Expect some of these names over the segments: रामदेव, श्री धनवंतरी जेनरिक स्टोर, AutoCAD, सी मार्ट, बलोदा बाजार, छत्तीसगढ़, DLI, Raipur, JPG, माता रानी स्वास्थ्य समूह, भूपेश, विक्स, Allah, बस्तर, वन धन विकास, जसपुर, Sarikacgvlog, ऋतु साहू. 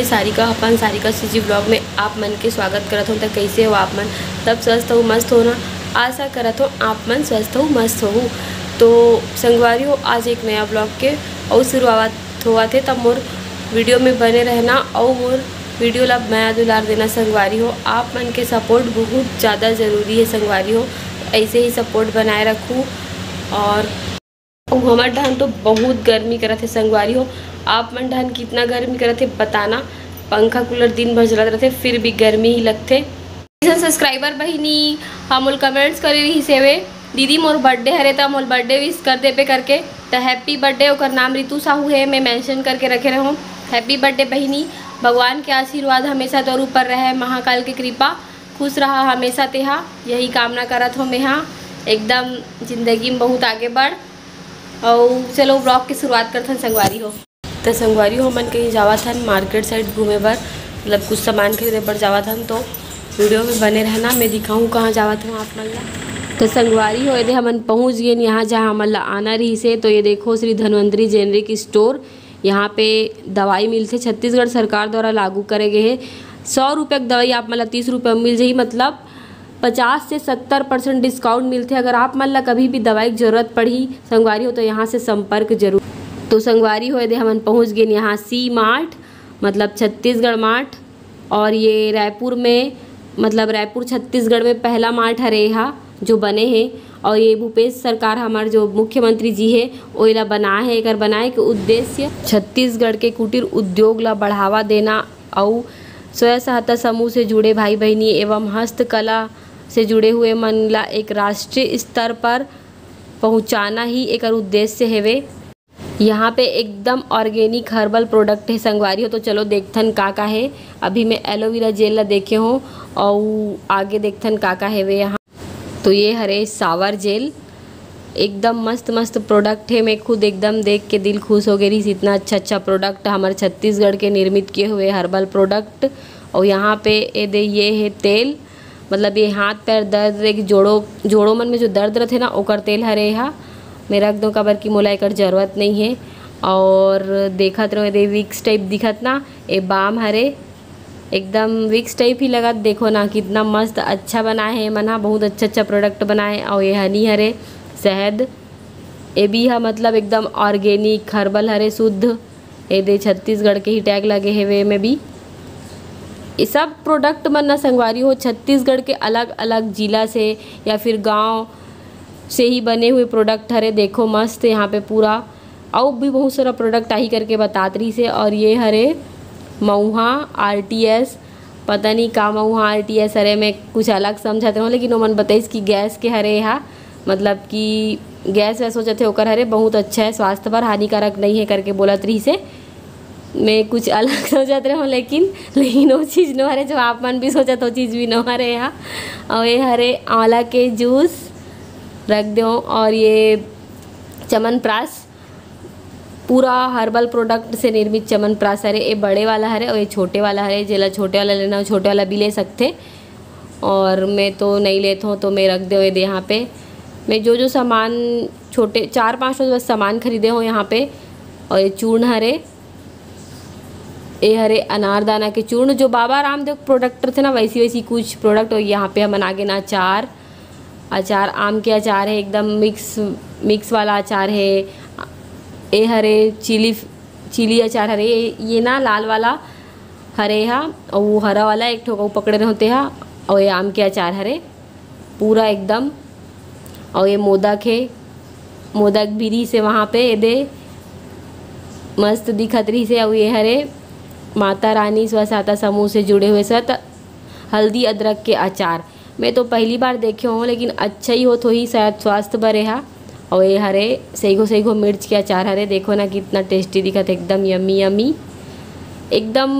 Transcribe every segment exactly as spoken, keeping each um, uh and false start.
मैं सारिका अपन सारिका सी ब्लॉग में आप मन के स्वागत करत हूँ। तक कैसे हो आप मन, सब स्वस्थ हो मस्त हो ना, आशा करत हो आप मन स्वस्थ हो मस्त हो। तो संगवारी हो आज एक नया ब्लॉग के और शुरुआत हुआ थे, तब मोर वीडियो में बने रहना और मोर वीडियो ला नया दुलार देना। संगवारी हो आप मन के सपोर्ट बहुत ज़्यादा ज़रूरी है। संगवारी हो ऐसे ही सपोर्ट बनाए रखूँ। और हमारे ढान तो बहुत गर्मी करत है। संगवारी हो आप मन ढान कितना गर्मी करत है बताना। पंखा कूलर दिन भर चलत रहते फिर भी गर्मी ही लगते। सब्सक्राइबर बहिनी हम मोल कमेंट्स करे रही सेवे दीदी मोर बर्थडे हरे तो मोल बर्थडे विश कर दे पे करके, तो हैप्पी बर्थडे ओकर नाम ऋतु साहू है, मैं मेंशन करके रखे रहूँ। हैप्पी बर्थडे बहिनी, भगवान के आशीर्वाद हमेशा तोर ऊपर रहे, महाकाल की कृपा, खुश रहा हमेशा तेहा, यही कामना करत हो मेहा। एकदम जिंदगी में बहुत आगे बढ़। और चलो ब्लॉग की शुरुआत करथन संगवारी हो। तो संगवारी हो मन कहीं जावत हन मार्केट साइड घूमे बर, मतलब कुछ सामान खरीदे पर जावत हन, तो वीडियो में बने रहना, मैं दिखाऊँ कहाँ जावत हूँ आप मन ला। तो संगवारी हो यदि हमन पहुँच गए यहाँ जहाँ हमन आना रही से, तो ये देखो श्री धनवंतरी जेनरिक स्टोर। यहाँ पे दवाई मिलते छत्तीसगढ़ सरकार द्वारा लागू करे गए है। सौ रुपये की दवाई आप मतलब तीस रुपये मिल जाही, मतलब पचास से सत्तर परसेंट डिस्काउंट मिलते। अगर आप मतलब कभी भी दवाई की जरूरत पड़ी संगवारी हो तो यहाँ से संपर्क जरूर। तो संगवारी हो यदि हमन पहुँच गए यहाँ सी मार्ट, मतलब छत्तीसगढ़ मार्ट, और ये रायपुर में मतलब रायपुर छत्तीसगढ़ में पहला मार्ट हरे यहाँ जो बने हैं। और ये भूपेश सरकार हमारे जो मुख्यमंत्री जी है ओला बनाए है। एकर बनाए के उद्देश्य छत्तीसगढ़ के कुटीर उद्योग ला बढ़ावा देना और स्वयं सहायता समूह से जुड़े भाई बहनी एवं हस्तकला से जुड़े हुए मन ला एक राष्ट्रीय स्तर पर पहुंचाना ही एकर उद्देश्य हैवे। यहाँ पे एकदम ऑर्गेनिक हर्बल प्रोडक्ट है संगवारी हो। तो चलो देखथन का का है। अभी मैं एलोवेरा जेल ला देखे हूँ और आगे देखथन का का हैवे यहाँ। तो ये हरे सावर जेल एकदम मस्त मस्त प्रोडक्ट है। मैं खुद एकदम देख के दिल खुश हो गई रही, इतना अच्छा अच्छा प्रोडक्ट हमारे छत्तीसगढ़ के निर्मित किए हुए हर्बल प्रोडक्ट। और यहाँ पे ये ये है तेल, मतलब ये हाथ पैर दर्द एक जोड़ो जोड़ो मन में जो दर्द रहते ना ओकर तेल हरे यहाँ मैं रख दूँ काबर की मोला एकर जरूरत नहीं है। और देखत रहो ये विक्स टाइप दिखत ना, ये बाम हरे एकदम विक्स टाइप ही लगा। देखो ना कितना मस्त अच्छा बनाए है मना, बहुत अच्छा अच्छा प्रोडक्ट बनाए। और ये हनी हरे शहद, ये भी है मतलब एकदम ऑर्गेनिक हर्बल हरे शुद्ध, ये दे छत्तीसगढ़ के ही टैग लगे है वे में भी। ये सब प्रोडक्ट मना संगवारी हो छत्तीसगढ़ के अलग अलग जिला से या फिर गांव से ही बने हुए प्रोडक्ट हरे। देखो मस्त यहाँ पे पूरा और भी बहुत सारा प्रोडक्ट आई करके बतात रही से। और ये हरे मऊहा आर टी एस, पता नहीं का मऊहा आर टी एस हरे में कुछ अलग समझाते हूँ, लेकिन उमन बताइस कि गैस के हरे यहाँ मतलब कि गैस वैस हो जाते होकर हरे बहुत अच्छा है, स्वास्थ्य पर हानिकारक नहीं है करके बोलत रही से। मैं कुछ अलग सोचत रहा हूँ लेकिन लेकिन वो चीज़ न हरे जो आप मन भी सोचत हो चीज़ भी न हरे यहाँ। और ये हरे आंवला के जूस रख दो। और ये चमनप्राश पूरा हर्बल प्रोडक्ट से निर्मित चमनप्राश हरे, ये बड़े वाला हरे और ये छोटे वाला हरे। जेला छोटे वाला लेना हो छोटे वाला भी ले सकते, और मैं तो नहीं लेता हूँ तो मैं रख दे हुए यहाँ पे। मैं जो जो सामान छोटे चार पाँच बस सामान खरीदे हूँ यहाँ पे। और ये चूर्ण हरे, ये हरे अनारदाना के चूर्ण जो बाबा रामदेव प्रोडक्ट थे ना वैसी वैसी कुछ प्रोडक्ट। और यहाँ पर हम आगे ना अचार अचार आम के अचार है, एकदम मिक्स मिक्स वाला अचार है। ए हरे चिली चिली अचार हरे, ये ना लाल वाला हरे हा और वो हरा वाला एक ठोका पकड़े रहते हा। और ये आम के अचार हरे पूरा एकदम। और ये मोदक है, मोदक बीरी से वहाँ पे ये दे मस्त दिखत रही से। और ये हरे माता रानी स्वास्थ्य समूह से जुड़े हुए सत हल्दी अदरक के अचार, मैं तो पहली बार देखे हूँ लेकिन अच्छा ही हो तो ही शायद स्वास्थ्य बरे हा। और ये हरे सहीगो सहीगो मिर्च के अचार हरे, देखो ना कितना टेस्टी दिखत एकदम यम्मी यम्मी एकदम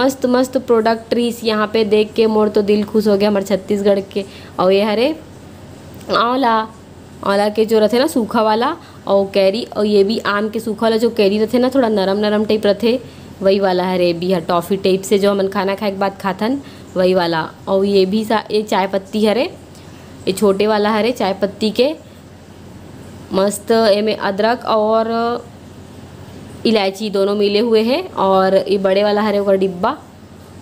मस्त मस्त प्रोडक्ट रीस। यहाँ पे देख के मोर तो दिल खुश हो गया हमारे छत्तीसगढ़ के। और ये हरे आंवला आंवला के जो रहते ना सूखा वाला, और कैरी, और ये भी आम के सूखा वाला जो कैरी रहते ना थोड़ा नरम नरम टाइप रहते वही वाला हरे भी है। टॉफ़ी टाइप से जो हम खाना खाए के बाद खाथन वही वाला। और ये भी सा ये चाय पत्ती हरे, ये छोटे वाला हरे चाय पत्ती के मस्त, एमे अदरक और इलायची दोनों मिले हुए हैं, और ये बड़े वाला हरे का डिब्बा,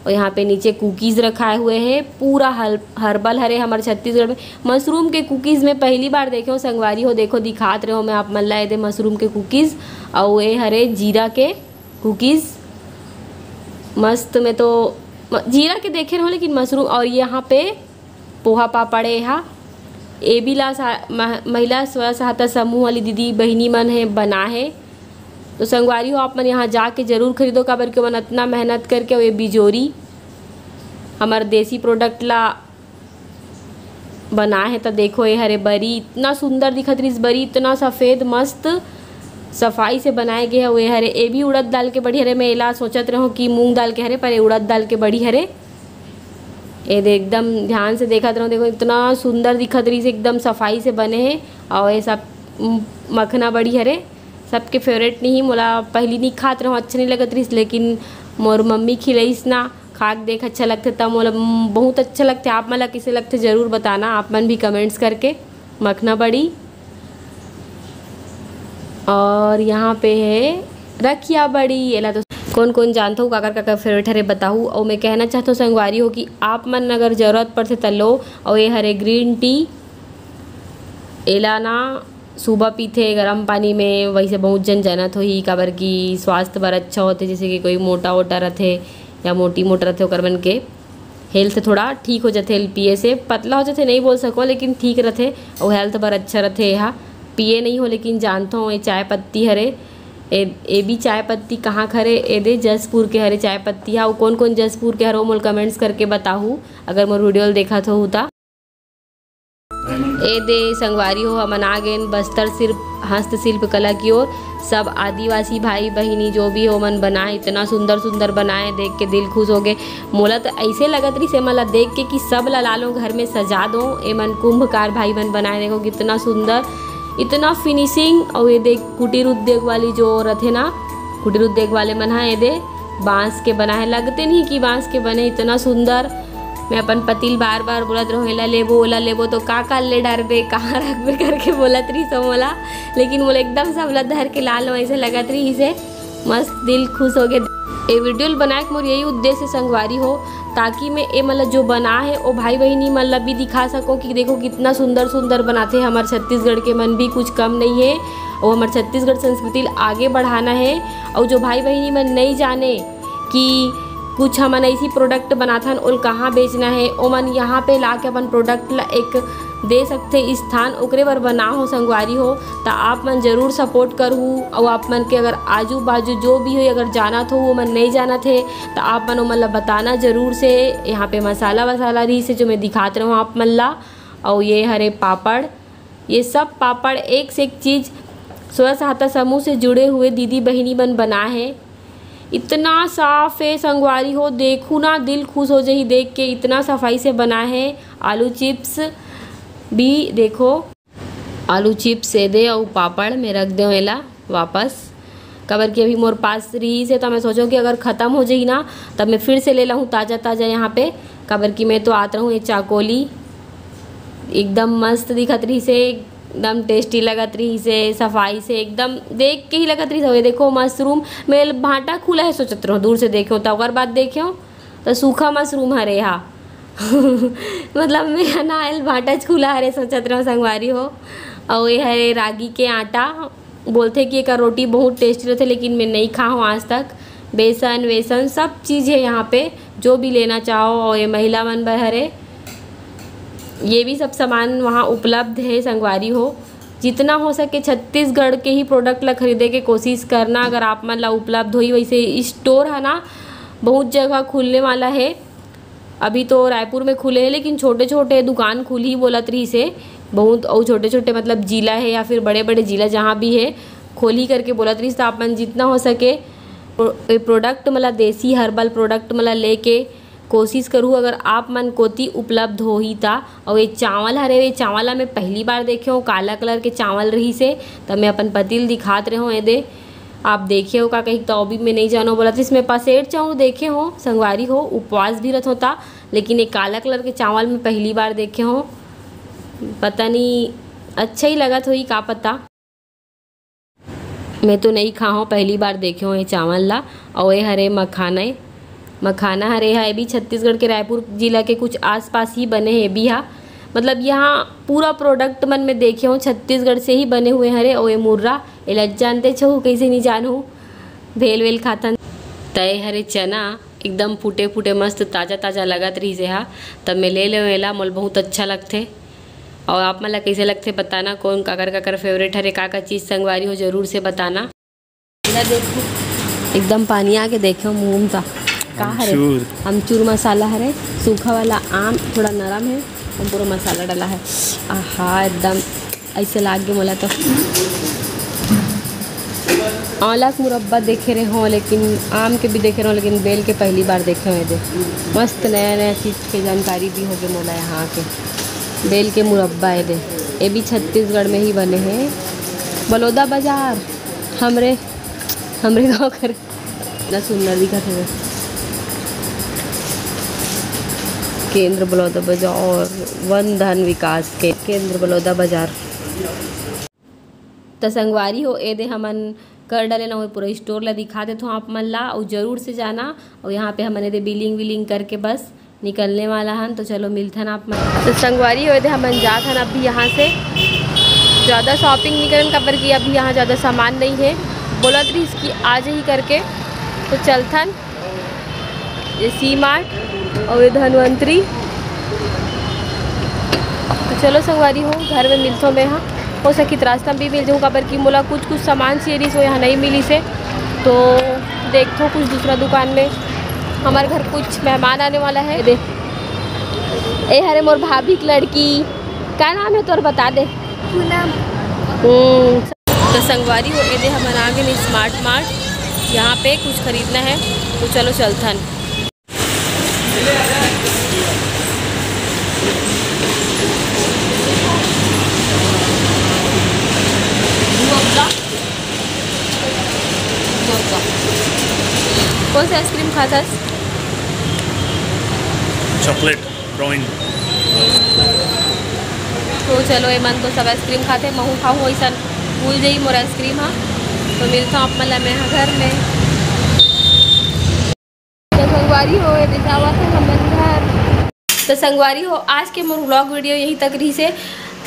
और यहाँ पे नीचे कुकीज़ रखाए हुए हैं। पूरा हल हर्बल हरे हमारे छत्तीसगढ़ में। मशरूम के कुकीज़ में पहली बार देखे हो संगवारी हो, देखो दिखात रहे हो मैं आप मन लाए थे मशरूम के कुकीज़, और ये हरे जीरा के कुकीज़ मस्त। में तो जीरा के देखे रहो लेकिन मशरूम। और यहाँ पे पोहा पापड़े, यहाँ ए भी ला महिला स्व सहायता समूह वाली दीदी बहिनी मन है बना है, तो संगवारी हो आप मन यहाँ जाके जरूर खरीदो, काबर के मन इतना मेहनत करके वे बिजोरी हमारे देसी प्रोडक्ट ला बना है। तो देखो ये हरे बरी इतना सुंदर दिखत रही, बरी इतना सफ़ेद मस्त सफाई से बनाए गए है। वे हरे ए भी उड़द दाल के बड़ी हरे, मैं एला सोचत रहो कि मूंग दाल के हरे, पर ये उड़द दाल के बड़ी हरे। ये एकदम ध्यान से देखत रहो, देखो इतना सुंदर दिखत रही से, एकदम सफाई से बने हैं। और ये सब मखना बड़ी हरे सबके फेवरेट नहीं, मोला पहली नहीं खात रहो, अच्छा नहीं लगत रहीस, लेकिन मोर मम्मी खिलाईस ना, खाक देख अच्छा लगते, तब मोला बहुत अच्छा लगते। आप मला किसे लगते ज़रूर बताना आप मन भी कमेंट्स करके। मखना बड़ी, और यहाँ पे है रखिया बड़ी। एला तो कौन कौन जानते हो, काकर काकर फेवरेट हरे बताऊँ। और मैं कहना चाहता हूँ संगवारी हो कि आप मन अगर ज़रूरत पड़ते तो लो। और ये हरे ग्रीन टी, एला ना सुबह पीते गर्म पानी में, वैसे बहुत जन जानत हो ही, काबर की स्वास्थ्य बर अच्छा होते, जैसे कि कोई मोटा वोटा रहते या मोटी मोटा रहते, होकर मन के हेल्थ थोड़ा ठीक हो जाते, पिए से पतला हो जाते नहीं बोल सको, लेकिन ठीक रहते और हेल्थ बर अच्छा रहते। यहाँ पिए नहीं हो लेकिन जानता हूँ। ये चाय पत्ती हरे, ए भी चाय पत्ती कहाँ खरे, ए दे जसपुर के हरे चाय पत्ती है। और कौन कौन जसपुर के हरे मोल कमेंट्स करके बताऊँ अगर मोर वीडियो देखा तो होता। ए दे संगवारी हो हमन आ गए बस्तर सिर्फ हस्तशिल्प कला की ओर। सब आदिवासी भाई बहिनी जो भी हो मन बनाए, इतना सुंदर सुंदर बनाए, देख के दिल खुश हो गए। मोला तो ऐसे लगत रही से मला देख के कि सब ला ला लो घर में सजा दो। ए मन कुंभकार भाई मन बनाए, देखो कितना सुंदर इतना फिनिशिंग। और ये देख कुटीर उद्योग वाली जो रथे ना, कुटीर उद्योग वाले मन है, ये दे बाँस के बनाए, लगते नहीं कि बाँस के बने, इतना सुंदर। मैं अपन पतिल बार बार बोलत रहो एला लेबो ओला लेबो, तो का का ले डारबे कहाँ रखबे करके बोलत रही सो मोला, लेकिन मोला एकदम सबला धर के लाल ऐसे लगत रही इसे, मस्त दिल खुश हो गए। ये वीडियो बनाए के मोर यही उद्देश्य संगवारी हो, ताकि मैं ये मतलब जो बना है वो भाई बहनी मतलब भी दिखा सको कि देखो कितना सुंदर सुंदर बनाते हैं। हमारे छत्तीसगढ़ के मन भी कुछ कम नहीं है, और हमारे छत्तीसगढ़ संस्कृति आगे बढ़ाना है। और जो भाई बहनी मन नहीं जाने कि कुछ हमन ऐसी प्रोडक्ट बनाथन और कहाँ बेचना है, ओ मन यहाँ पे ला के अपन प्रोडक्ट ला एक दे सकते स्थान, ओकरे बर बना हो संगवारी हो। तो आप मन जरूर सपोर्ट करहु। और आप मन के अगर आजू बाजू जो भी हो अगर जानत हो, वो मन नहीं जानत है तो आप मन मतलब बताना ज़रूर से। यहाँ पे मसाला वसाला रही से जो मैं दिखाते रहूँ आप मन ला। और ये हरे पापड़, ये सब पापड़ एक से एक चीज़ स्व सहायता समूह से जुड़े हुए दीदी बहिनी मन बना है। इतना साफ़ है संगवारी हो, देखो ना दिल खुश हो जाए देख के, इतना सफाई से बना है। आलू चिप्स भी देखो, आलू चिप्स से दे और पापड़ में रख दे एला वापस, कबर की अभी मोर पास रही से, तो मैं सोचूँ कि अगर ख़त्म हो जाए ना तब मैं फिर से ले लाऊँ ताज़ा ताज़ा। यहाँ पे कबर की मैं तो आता हूँ। ये चाकोली एकदम मस्त दिखत रही से, एकदम टेस्टी लगत रही से, सफाई से एकदम देख के ही लगत रही से। देखो मशरूम में भांटा खुला है, सोचत रहो दूर से देखो तो अगर बात देखो तो सूखा मशरूम हरे यहाँ मतलब मेरा नाल भांटा खुला हरे सोचत रहो संगवारी हो। और ये हरे रागी के आटा, बोलते कि एक रोटी बहुत टेस्टी रहते, लेकिन मैं नहीं खा हूँ आज तक। बेसन वेसन सब चीज़ है यहाँ पे जो भी लेना चाहो। और ये महिला मन भर हरे, ये भी सब सामान वहाँ उपलब्ध है संगवारी हो। जितना हो सके छत्तीसगढ़ के ही प्रोडक्ट ला खरीदे के कोशिश करना अगर आप मन ला उपलब्ध हो ही। वैसे स्टोर है ना बहुत जगह खुलने वाला है, अभी तो रायपुर में खुले हैं, लेकिन छोटे छोटे दुकान खुल ही बोलत रही से बहुत। और छोटे छोटे मतलब जिला है या फिर बड़े बड़े जिला जहाँ भी है खोल ही करके बोलत रही। तो आप मन जितना हो सके प्रोडक्ट मतलब देसी हर्बल प्रोडक्ट मतलब ले के कोशिश करूँ अगर आप मन कोती उपलब्ध हो ही था। और ये चावल हरे, ये चावल मैं पहली बार देखे हूँ, काला कलर के चावल रही से, तब मैं अपन पतिल दिखात रहे हूँ। ये दे आप देखे हो का कहीं तो भी मैं नहीं जानो बोला था। इसमें पसेर चावल देखे हो संगवारी हो, उपवास भी रहता था, लेकिन ये काला कलर के चावल मैं पहली बार देखे हो, पता नहीं अच्छा ही लगा था ही का पता। मैं तो नहीं खा हूँ, पहली बार देखे हूँ ये चावल ला। और ये हरे मखाना है, मखाना हरे है भी छत्तीसगढ़ के रायपुर जिला के कुछ आसपास ही बने हैं भी यहाँ, मतलब यहाँ पूरा प्रोडक्ट मन में देखे हूँ छत्तीसगढ़ से ही बने हुए हरे। और ये मुर्रा ये जानते छो, कैसे नहीं जानू, भेल वेल खाता तय हरे चना एकदम फूटे फूटे मस्त ताज़ा ताज़ा लगत रही से हा, तब मैं ले लें एला मोल बहुत अच्छा लगथे। और आप मला कैसे लगते बताना, कौन काकर काकर फेवरेट हरे, का का चीज़ संगवारी हो जरूर से बताना। देखो एकदम पानी आके देखे मुँह का का हरे, अमचूर मसाला हरे, सूखा वाला आम थोड़ा नरम है और पूरा मसाला डाला है। हाँ एकदम ऐसे लाग गए मोला तो। आंवला का मुरब्बा देखे रहे हों, लेकिन आम के भी देखे रहे हों, लेकिन बेल के पहली बार देखे हुए थे। मस्त नया नया चीज़ की जानकारी भी हो गई मोला यहाँ के। बेल के मुरब्बा है दे, ये भी छत्तीसगढ़ में ही बने हैं, बलोदा बाजार हमरे हमरे गाँव कर। इतना सुंदर दिखा थे केंद्र बलौदा बाजार और वन धन विकास के केंद्र बलौदा बाजार। तो संगवारी हो ए दे हमन कर डाले ना, वो पूरा स्टोर ला दिखा दे तो आप मन ला और ज़रूर से जाना। और यहाँ पे हमने दे बिलिंग विलिंग करके बस निकलने वाला हन, तो चलो मिलथन आप मन। तो संगवारी हो दे हमन जात हन अभी यहाँ से, ज़्यादा शॉपिंग नहीं करन काबर की अभी यहाँ ज़्यादा सामान नहीं है, बोलत रही इसकी आज ही करके। तो चलथन ये सी मार्ट और ये धनवंतरी। तो चलो संगवारी हो, घर में मिलतो मैं यहाँ, हो सकी रास्ता भी मिल जाऊँ काबर की मोला कुछ कुछ सामान सीरीज हो यहाँ नहीं मिली से, तो देखो कुछ दूसरा दुकान में। हमारे घर कुछ मेहमान आने वाला है दे। ए हरे मोर भाभी की लड़की, क्या नाम है तोर बता दे। तो संगवारी हो ए दे हमारे आगे में स्मार्ट मार्ट, यहाँ पे कुछ खरीदना है तो चलो चलथन। कौन सा आइसक्रीम खाता है? Chocolate brown. तो चलो ये मन तो सब आइसक्रीम खाते, महू खाऊँ ऐसा भूल जाइए मोर आइसक्रीम। हाँ तो मिलता हूँ आप मतलब मैं यहाँ घर में। तो संगवारी हो घर। तो संगवारी हो आज के मोर व्लॉग वीडियो यहीं तक रही से।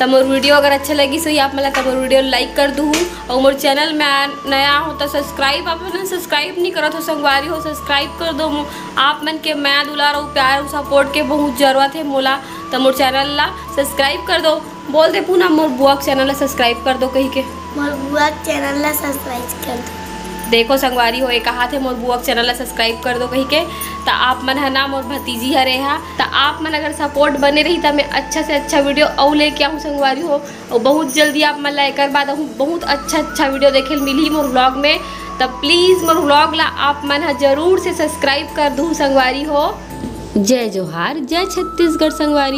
तब मोर वीडियो अगर अच्छा लगी सही आप मतलब तब मोर वीडियो लाइक कर दूँ। और मोर चैनल में नया हो तो सब्सक्राइब, आप मन सब्सक्राइब नहीं करो तो संगवारी हो सब्सक्राइब कर दो। आप मन के मैं दुलार और प्यार और सपोर्ट के बहुत ज़रूरत है मोला, तो मोर चैनल ला सब्सक्राइब कर दो। बोल दे पुनः मोर बुआ के चैनल ला सब्सक्राइब कर दो, कही के मोर बुआ के चैनल ला सब्सक्राइब कर दो। देखो संगवारी हो एक कहा थे मोर बुआ के चैनल ला सब्सक्राइब कर दो कही के। तो आप मन है ना मोर भतीजी हरे हा, तो आप मन अगर सपोर्ट बने रही तो मैं अच्छा से अच्छा वीडियो और लेके आऊँ संगवारी हो। और बहुत जल्दी आप मन ला एक बाद आऊँ, बहुत अच्छा अच्छा वीडियो देखे मिली मोर व्लॉग में। तब प्लीज़ मोर व्लॉग ला आप मन है जरूर से सब्सक्राइब कर दूँ संगवारी हो। जय जोहार, जय छत्तीसगढ़ संगवारी।